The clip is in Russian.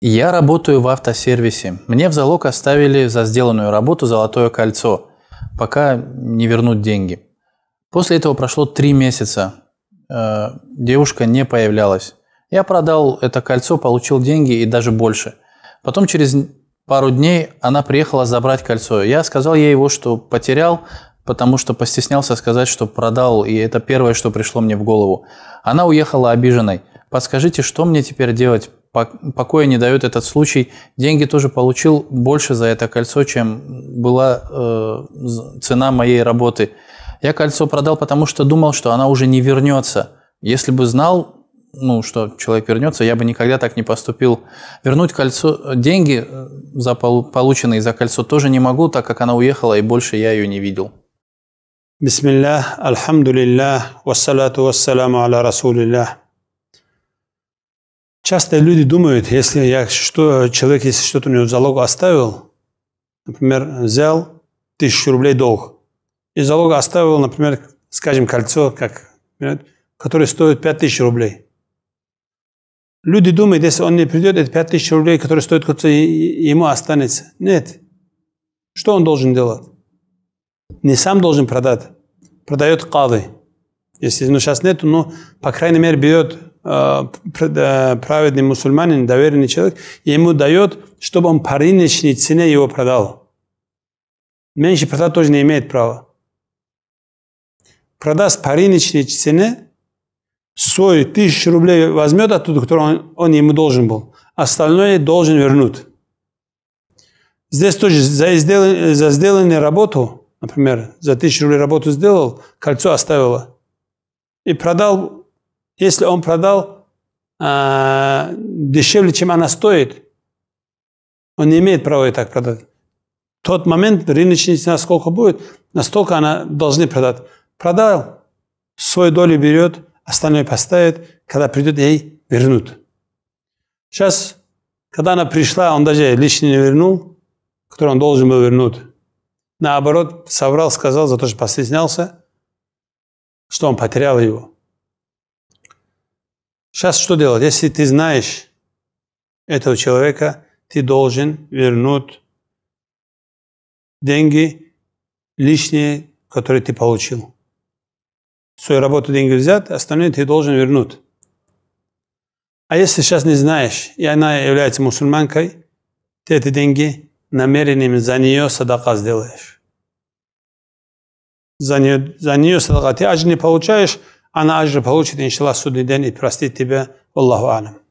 Я работаю в автосервисе. Мне в залог оставили за сделанную работу золотое кольцо, пока не вернут деньги. После этого прошло 3 месяца. Девушка не появлялась. Я продал это кольцо, получил деньги и даже больше. Потом через пару дней она приехала забрать кольцо. Я сказал ей его, что потерял, потому что постеснялся сказать, что продал, и это первое, что пришло мне в голову. Она уехала обиженной. Подскажите, что мне теперь делать? Покоя не дает этот случай. Деньги тоже получил больше за это кольцо, чем была цена моей работы. Я кольцо продал, потому что думал, что она уже не вернется. Если бы знал, что человек вернется, я бы никогда так не поступил. Вернуть кольцо, деньги, полученные за кольцо, тоже не могу, так как она уехала, и больше я ее не видел. Бисмиллях, альхамдулиллях, вассалату вассаламу аля расулиллях. Часто люди думают, если что-то у него в залог оставил, например, взял 1000 рублей долг, и залог оставил, например, скажем, кольцо, которое стоит 5000 рублей. Люди думают, если он не придет, это 5000 рублей, которые стоят кольцо, ему останется. Нет. Что он должен делать? Не сам должен продать. Продает кади. Если сейчас нет, по крайней мере, берет праведный мусульманин, доверенный человек, ему дает, чтобы он по рыночной цене его продал. Меньше продать тоже не имеет права. Продаст по рыночной цене, свой 1000 рублей возьмет оттуда, который он ему должен был. Остальное должен вернуть. Здесь тоже за сделанную работу, например, за 1000 рублей работу сделал, кольцо оставило. И продал, если он продал дешевле, чем она стоит, он не имеет права и так продать. В тот момент рыночная цена сколько будет, настолько она должна продать. Продал, свою долю берет, остальное поставит, когда придет, ей вернут. Сейчас, когда она пришла, он даже лишнее не вернул, которое он должен был вернуть. Наоборот, соврал, сказал, за то, что постеснялся, что он потерял его. Сейчас что делать? Если ты знаешь этого человека, ты должен вернуть деньги лишние, которые ты получил. Свою работу деньги взят, остальные ты должен вернуть. А если сейчас не знаешь, и она является мусульманкой, ты эти деньги намерением за нее садака сделаешь. За нее садака. Ты ажр не получаешь, она ажр получит, иншаллах, судный день и простит тебя. Аллаху алам.